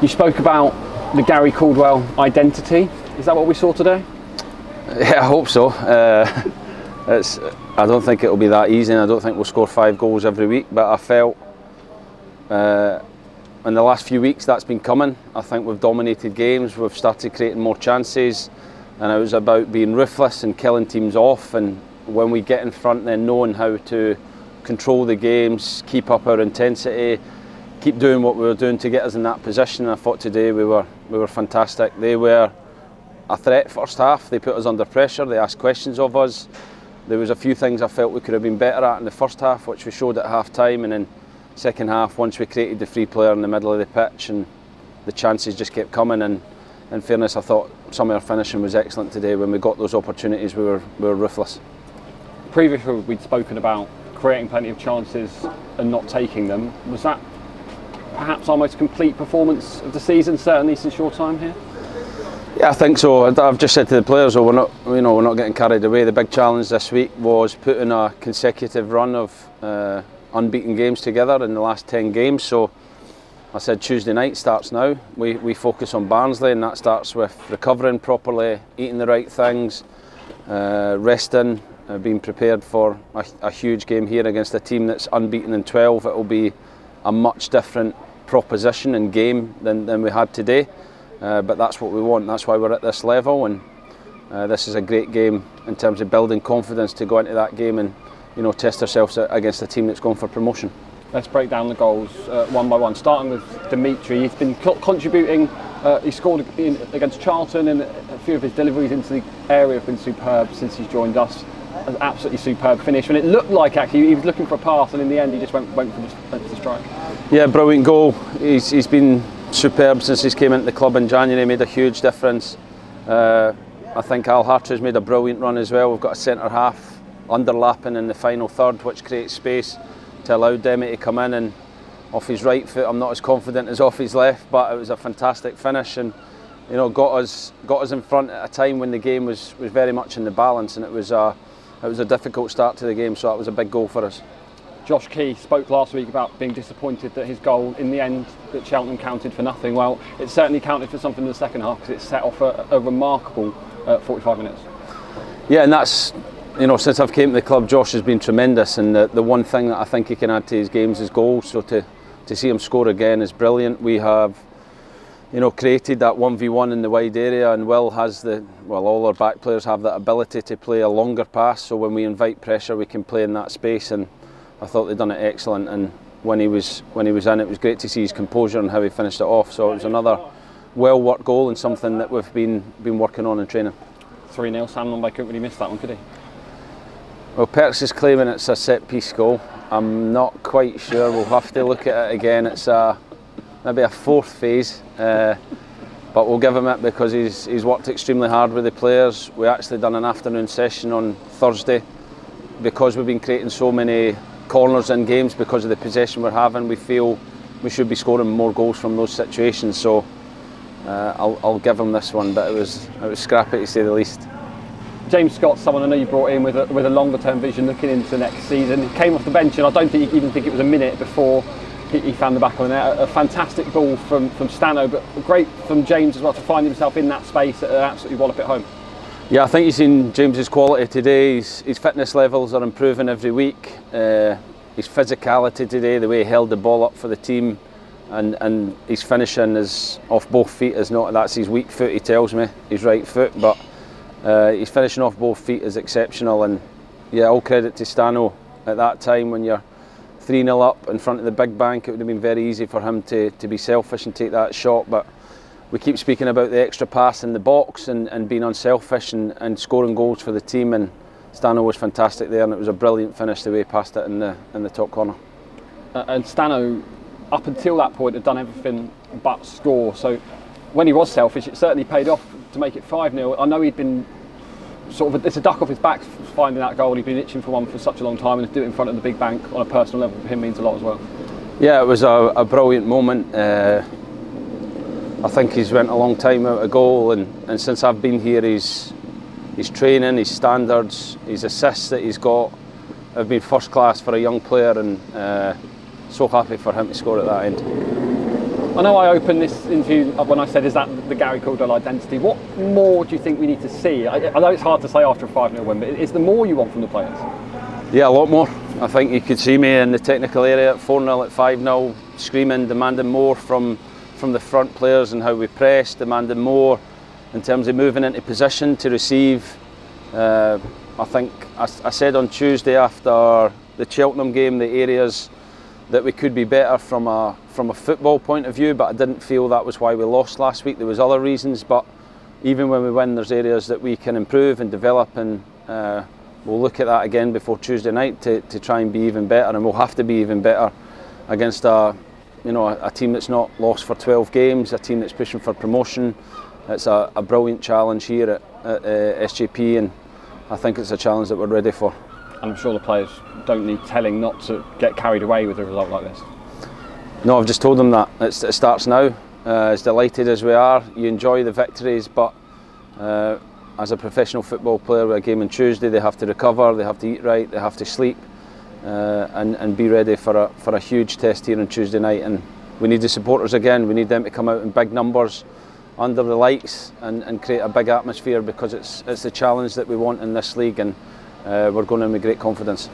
You spoke about the Gary Caldwell identity. Is that what we saw today? Yeah, I hope so. I don't think it'll be that easy, and I don't think we'll score 5 goals every week, but I felt in the last few weeks that's been coming. I think we've dominated games, we've started creating more chances, and it was about being ruthless and killing teams off, and when we get in front then knowing how to control the games, keep up our intensity, keep doing what we were doing to get us in that position. And I thought today we were fantastic. They were a threat first half, they put us under pressure, they asked questions of us. There was a few things I felt we could have been better at in the first half, which we showed at half time, and then second half, once we created the free player in the middle of the pitch and the chances just kept coming. And in fairness, I thought some of our finishing was excellent today. When we got those opportunities, we were ruthless. Previously we'd spoken about creating plenty of chances and not taking them. Was that perhaps our most complete performance of the season, certainly since your time here? Yeah, I think so. I've just said to the players, oh, we're not getting carried away. The big challenge this week was putting a consecutive run of unbeaten games together in the last 10 games. So I said Tuesday night starts now. We focus on Barnsley, and that starts with recovering properly, eating the right things, resting, being prepared for a huge game here against a team that's unbeaten in 12. It will be a much different proposition and game than we had today. But that's what we want, that's why we're at this level, and this is a great game in terms of building confidence to go into that game and, you know, test ourselves against a team that's going for promotion. Let's break down the goals one by one, starting with Dimitri. He's been contributing, he scored against Charlton, and a few of his deliveries into the area have been superb since he's joined us. An absolutely superb finish, and it looked like actually he was looking for a pass, and in the end he just went for the strike. Yeah, brilliant goal. He's been superb since he's came into the club in January, made a huge difference. I think Al Harter has made a brilliant run as well. We've got a centre half underlapping in the final third, which creates space to allow Demi to come in, and off his right foot I'm not as confident as off his left, but it was a fantastic finish, and you know, got us in front at a time when the game was very much in the balance, and it was a difficult start to the game, so that was a big goal for us. Josh Key spoke last week about being disappointed that his goal in the end at Cheltenham counted for nothing. Well, it certainly counted for something in the second half, because it set off a remarkable 45 minutes. Yeah, and that's, you know, since I've came to the club, Josh has been tremendous, and the one thing that I think he can add to his games is goals, so to see him score again is brilliant. We have, you know, created that 1v1 in the wide area, and Will has all our back players have that ability to play a longer pass, so when we invite pressure we can play in that space, and I thought they'd done it excellent, and when he was in, it was great to see his composure and how he finished it off. So it was another well worked goal, and something that we've been working on in training. 3-0, Sam Lombard couldn't really miss that one, could he? Well, Perks is claiming it's a set piece goal. I'm not quite sure, we'll have to look at it again. It's maybe a fourth phase, but we'll give him it, because he's worked extremely hard with the players. We actually done an afternoon session on Thursday, because we've been creating so many corners in games because of the possession we're having. We feel we should be scoring more goals from those situations, so I'll give him this one, but it was scrappy to say the least. James Scott, someone I know you brought in with a longer term vision, looking into next season. He came off the bench, and I don't think it was a minute before he found the back on there. A fantastic ball from Stano, but great from James as well to find himself in that space and absolutely wallop it home. Yeah, I think you've seen James's quality today. His fitness levels are improving every week. His physicality today, the way he held the ball up for the team, and his finishing is off both feet. That's his weak foot, he tells me, his right foot, but his finishing off both feet is exceptional. And yeah, all credit to Stano. At that time, when you're 3-0 up in front of the big bank, it would have been very easy for him to be selfish and take that shot, but we keep speaking about the extra pass in the box and being unselfish and scoring goals for the team, and Stano was fantastic there, and it was a brilliant finish the way he passed it in the top corner. And Stano, up until that point, had done everything but score, so when he was selfish it certainly paid off to make it 5-0. I know he'd been sort of, it's a duck off his back finding that goal, he'd been itching for one for such a long time, and to do it in front of the big bank on a personal level for him means a lot as well. Yeah, it was a brilliant moment. I think he's went a long time out of goal, and since I've been here his training, his standards, his assists that he's got have been first class for a young player, and so happy for him to score at that end. I know I opened this interview when I said, is that the Gary Caldwell identity? What more do you think we need to see? I know it's hard to say after a 5-0 win, but is there more you want from the players? Yeah, a lot more. I think you could see me in the technical area at 4-0, at 5-0, screaming, demanding more from the front players and how we press, demanding more in terms of moving into position to receive. I think I said on Tuesday after the Cheltenham game, the areas that we could be better from a football point of view, but I didn't feel that was why we lost last week. There was other reasons, but even when we win, there's areas that we can improve and develop, and we'll look at that again before Tuesday night to try and be even better, and we'll have to be even better against a team that's not lost for 12 games, a team that's pushing for promotion. It's a brilliant challenge here at SJP, and I think it's a challenge that we're ready for. And I'm sure the players don't need telling not to get carried away with a result like this. No, I've just told them that. It starts now. As delighted as we are, you enjoy the victories, but as a professional football player with a game on Tuesday, they have to recover, they have to eat right, they have to sleep, and be ready for a huge test here on Tuesday night. And we need the supporters again. We need them to come out in big numbers, under the lights, and create a big atmosphere, because it's the challenge that we want in this league, and we're going in with great confidence.